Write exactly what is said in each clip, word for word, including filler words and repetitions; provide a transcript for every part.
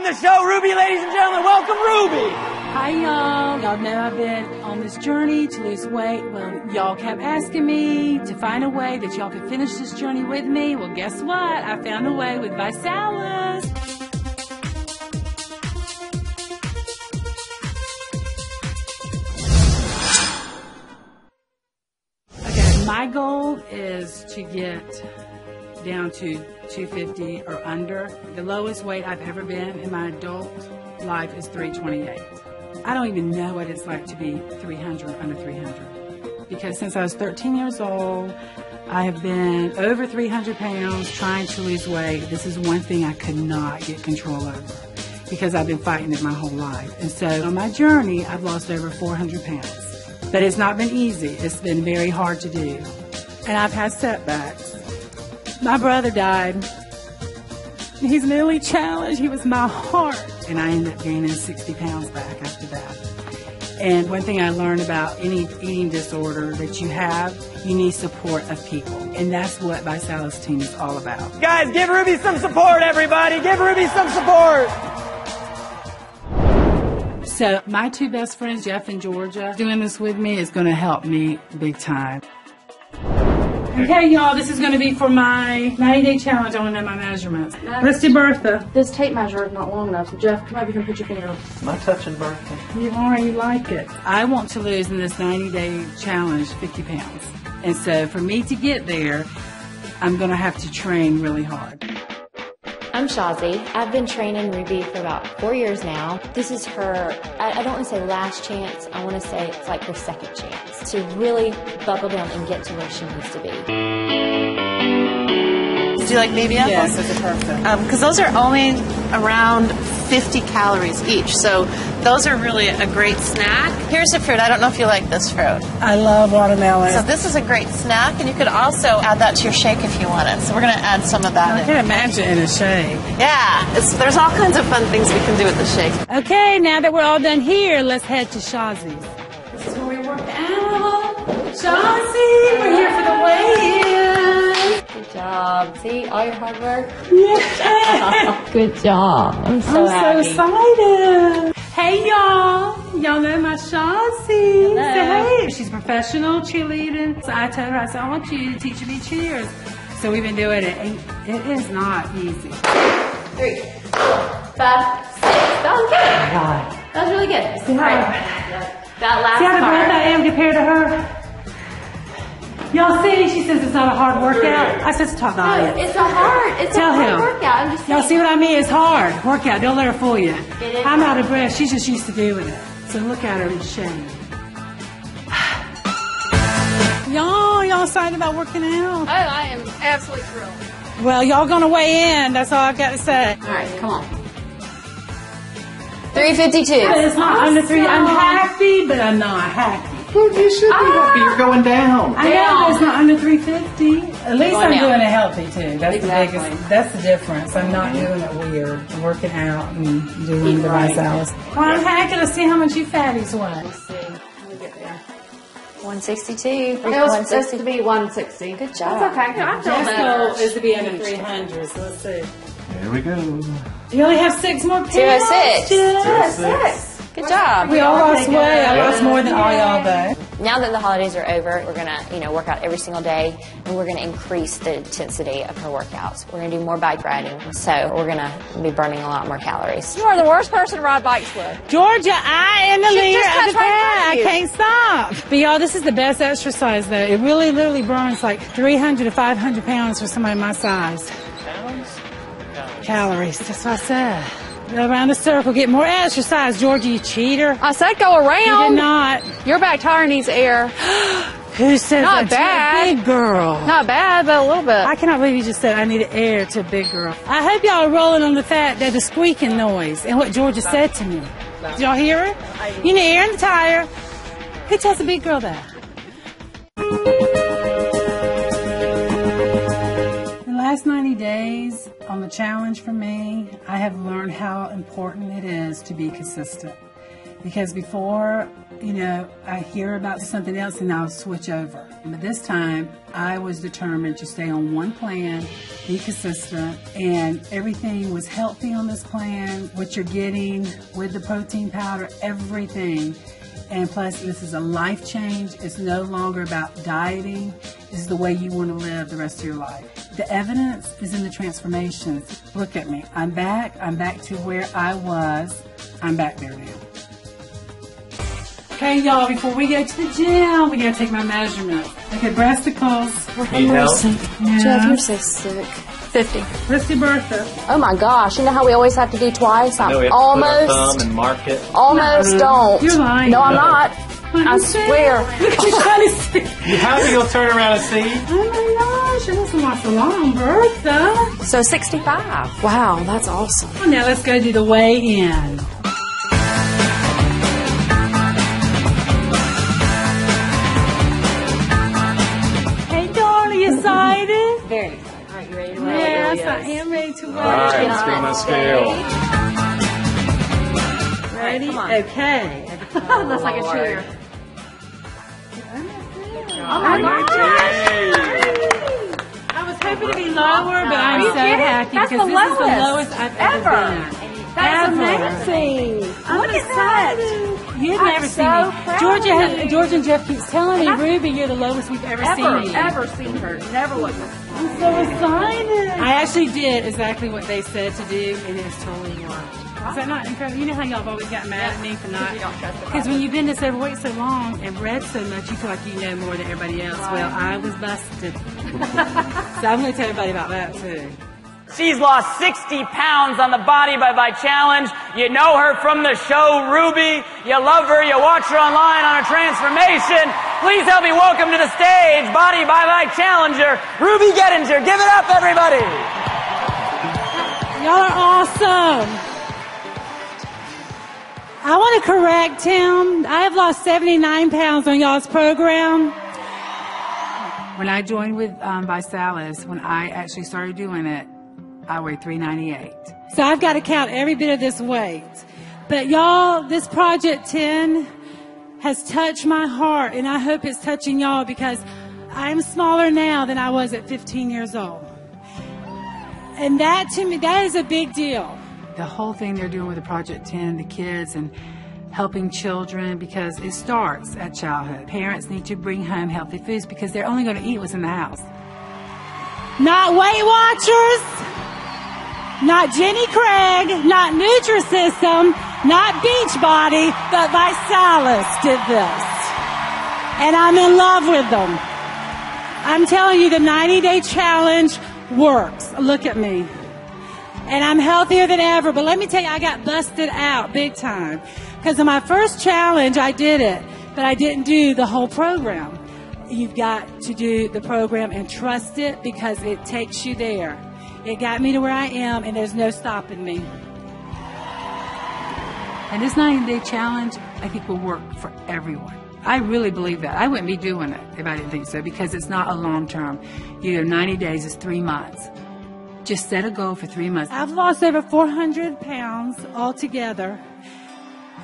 on the show, Ruby, ladies and gentlemen. Welcome, Ruby. Hi, y'all. Y'all know I've been on this journey to lose weight. Well, y'all kept asking me to find a way that y'all could finish this journey with me. Well, guess what? I found a way with ViSalus. My goal is to get down to two fifty or under. The lowest weight I've ever been in my adult life is three twenty-eight. I don't even know what it's like to be three hundred, under three hundred. Because since I was thirteen years old, I have been over three hundred pounds trying to lose weight. This is one thing I could not get control over because I've been fighting it my whole life. And so on my journey, I've lost over four hundred pounds. But it's not been easy. It's been very hard to do. And I've had setbacks. My brother died. He's mentally challenged. He was my heart. And I ended up gaining sixty pounds back after that. And one thing I learned about any eating disorder that you have, you need support of people. And that's what ViSalus team is all about. Guys, give Ruby some support, everybody. Give Ruby some support. So my two best friends, Jeff and Georgia, doing this with me is going to help me big time. Okay, y'all, this is going to be for my ninety-day challenge. I want to know my measurements. Rusty Bertha. This tape measure is not long enough. So Jeff, come over here and put your finger on. Am I touching Bertha? You are. You like it. I want to lose in this ninety-day challenge fifty pounds. And so for me to get there, I'm going to have to train really hard. I'm Shazi. I've been training Ruby for about four years now. This is her, I, I don't want to say last chance, I want to say it's like her second chance to really buckle down and get to where she needs to be. Do you like baby apples? Yes, that's a perfect. Um, because those are only around fifty calories each, so those are really a great snack. Here's a fruit. I don't know if you like this fruit. I love watermelon. So this is a great snack, and you could also add that to your shake if you want it. So we're going to add some of that. I can imagine in a shake. Yeah, it's, there's all kinds of fun things we can do with the shake. Okay, now that we're all done here, let's head to Shazi's. This is where we work out. Shazi, we're here for the weigh-in. Good job. See, all your hard work. Yeah. Good job. I'm so I'm so happy. excited. Hey y'all, y'all know my Shazi. Hello. Hey. She's a professional cheerleading. So I told her, I said, I want you to teach me cheers. So we've been doing it. It is not easy. Three, four, five, six. That was good. Oh my God. That was really good. All right. That last part. See how the breath I am compared to her? Y'all see, she says it's not a hard workout. I said it's tough. No, it's a hard, it's Tell a hard him. workout. I'm just Y'all see what I mean? It's hard workout. Don't let her fool you. I'm out of breath. She's just used to doing it. So look at her in shame. Y'all, y'all excited about working out? Oh, I am absolutely thrilled. Well, y'all gonna weigh in. That's all I've got to say. All right, come on. three fifty-two. It's not awesome. Under three. I'm happy, but I'm not happy. Well, you should be ah, happy. You're going down. I know, but it's not under three fifty. At least I'm down. doing it healthy, too. That's exactly. the biggest, that's the difference. I'm not mm-hmm. doing it weird. I'm working out and doing Eat the right hours. Well, I'm hacking to see how much you fatties want. Let's see. Let me get there. one sixty-two. It was supposed to be one sixty. Good job. That's okay. I don't know. Goal is to be under three hundred, so let's see. Here we go. You only have six more pounds. two oh six. two oh six. Good job. We all lost weight. I lost more than all y'all though. Now that the holidays are over, we're gonna, you know, work out every single day, and we're gonna increase the intensity of her workouts. We're gonna do more bike riding, so we're gonna be burning a lot more calories. You are the worst person to ride bikes with. Georgia, I am the she leader of the pack. I can't stop. But y'all, this is the best exercise though. It really, literally burns like three hundred to five hundred pounds for somebody my size. Pounds? Calories. Calories. That's what I said. Go around the circle, get more exercise, Georgia, you cheater. I said go around. You did not. Your back tire needs air. Who says not that bad. To a big girl? Not bad, but a little bit. I cannot believe you just said I need air to a big girl. I hope y'all are rolling on the fact that the squeaking noise and what Georgia said to me. Did y'all hear it? You need air in the tire. Who tells a big girl that? Last ninety days on the challenge for me, I have learned how important it is to be consistent. because before, you know, I hear about something else and I'll switch over. But this time, I was determined to stay on one plan, be consistent, and everything was healthy on this plan, what you're getting with the protein powder, everything. And plus, this is a life change. It's no longer about dieting. This is the way you want to live the rest of your life. The evidence is in the transformations. Look at me. I'm back. I'm back to where I was. I'm back there now. Okay, y'all, before we go to the gym, we got to take my measurements. Okay, breasticles. Need help? Jeff, you're so sick. fifty. Christy Bertha. Oh, my gosh. You know how we always have to do twice? I'm no, we have almost. To put our thumb and mark it. Almost no, don't. You're lying. No, I'm no. not. I'm I swear. Look at you trying to see. You have to go turn around and see. Oh, my gosh. It wasn't my salon, Bertha. So sixty-five. Wow, that's awesome. Well, now let's go do the weigh-in. Yes, I am ready to weigh. All right, let's go on my scale. Ready? Okay. Oh, that's like a cheer. Oh my gosh! I was hoping to be lower, but I'm so happy because this is the lowest I've ever been. That's amazing. Look at that. You've never seen me. Georgia has, Georgia and Jeff keeps telling me, Ruby, you're the lowest we've ever seen you. Ever seen her. Never looked at her. I'm so excited. I actually did exactly what they said to do, and it's totally worked. Is that not incredible? You know how y'all have always got mad at me for not? Because when you've been this overweight so long and read so much, you feel like you know more than everybody else. Well, I was busted. So I'm going to tell everybody about that, too. She's lost sixty pounds on the Body by Vi Challenge. You know her from the show, Ruby. You love her. You watch her online on her transformation. Please help me welcome to the stage, Body by Vi Challenger, Ruby Gettinger. Give it up, everybody. Y'all are awesome. I want to correct him. I have lost seventy-nine pounds on y'all's program. When I joined with um, ViSalus, when I actually started doing it, I weigh three ninety-eight. So I've got to count every bit of this weight. But y'all, this Project ten has touched my heart, and I hope it's touching y'all because I'm smaller now than I was at fifteen years old. And that to me, that is a big deal. The whole thing they're doing with the Project ten, the kids, and helping children, because it starts at childhood. Parents need to bring home healthy foods because they're only going to eat what's in the house. Not Weight Watchers. Not Jenny Craig, not Nutrisystem, not Beachbody, but ViSalus did this. And I'm in love with them. I'm telling you, the ninety-day challenge works. Look at me. And I'm healthier than ever. But let me tell you, I got busted out big time. Because in my first challenge, I did it, but I didn't do the whole program. You've got to do the program and trust it because it takes you there. It got me to where I am, and there's no stopping me. And this ninety-day challenge, I think, will work for everyone. I really believe that. I wouldn't be doing it if I didn't think so, because it's not a long term. You know, ninety days is three months. Just set a goal for three months. I've lost over four hundred pounds altogether,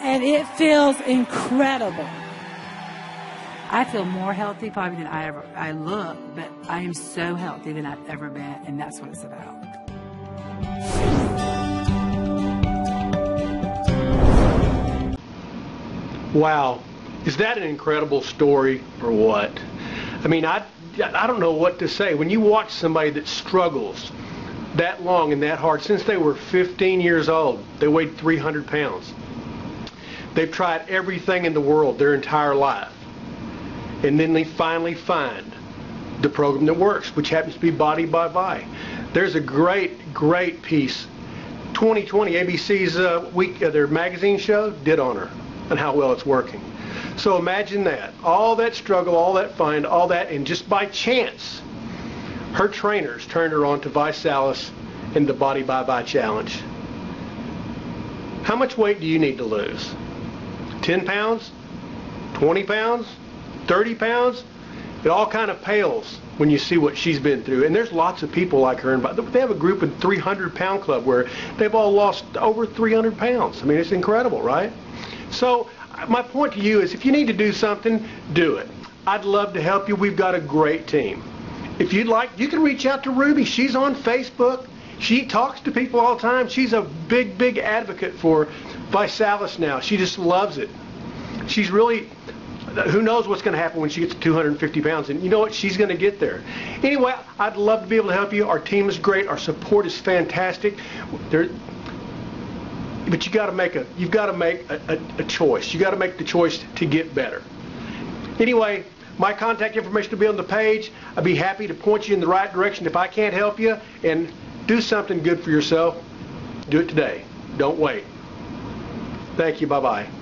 and it feels incredible. I feel more healthy probably than I ever I look, but I am so healthy than I've ever been, and that's what it's about. Wow, is that an incredible story or what? I mean, I I don't know what to say. When you watch somebody that struggles that long and that hard, since they were fifteen years old, they weighed three hundred pounds. They've tried everything in the world their entire life. And then they finally find the program that works, which happens to be Body by Vi. There's a great, great piece. twenty twenty, A B C's uh, week, uh, their magazine show, did on her and how well it's working. So imagine that. All that struggle, all that find, all that, and just by chance, her trainers turned her on to ViSalus and the Body by Vi Challenge. How much weight do you need to lose? ten pounds? twenty pounds? thirty pounds, it all kind of pales when you see what she's been through. And there's lots of people like her. They have a group in three hundred pound club where they've all lost over three hundred pounds. I mean, it's incredible, right? So my point to you is, if you need to do something, do it. I'd love to help you. We've got a great team. If you'd like, you can reach out to Ruby. She's on Facebook. She talks to people all the time. She's a big, big advocate for ViSalus now. She just loves it. She's really, who knows what's going to happen when she gets to two hundred fifty pounds. And you know what? She's going to get there. Anyway, I'd love to be able to help you. Our team is great. Our support is fantastic. There, but you got to make a, you've got to make a, a, a choice. You got to make the choice to get better. Anyway, my contact information will be on the page. I'd be happy to point you in the right direction if I can't help you. And do something good for yourself. Do it today. Don't wait. Thank you. Bye-bye.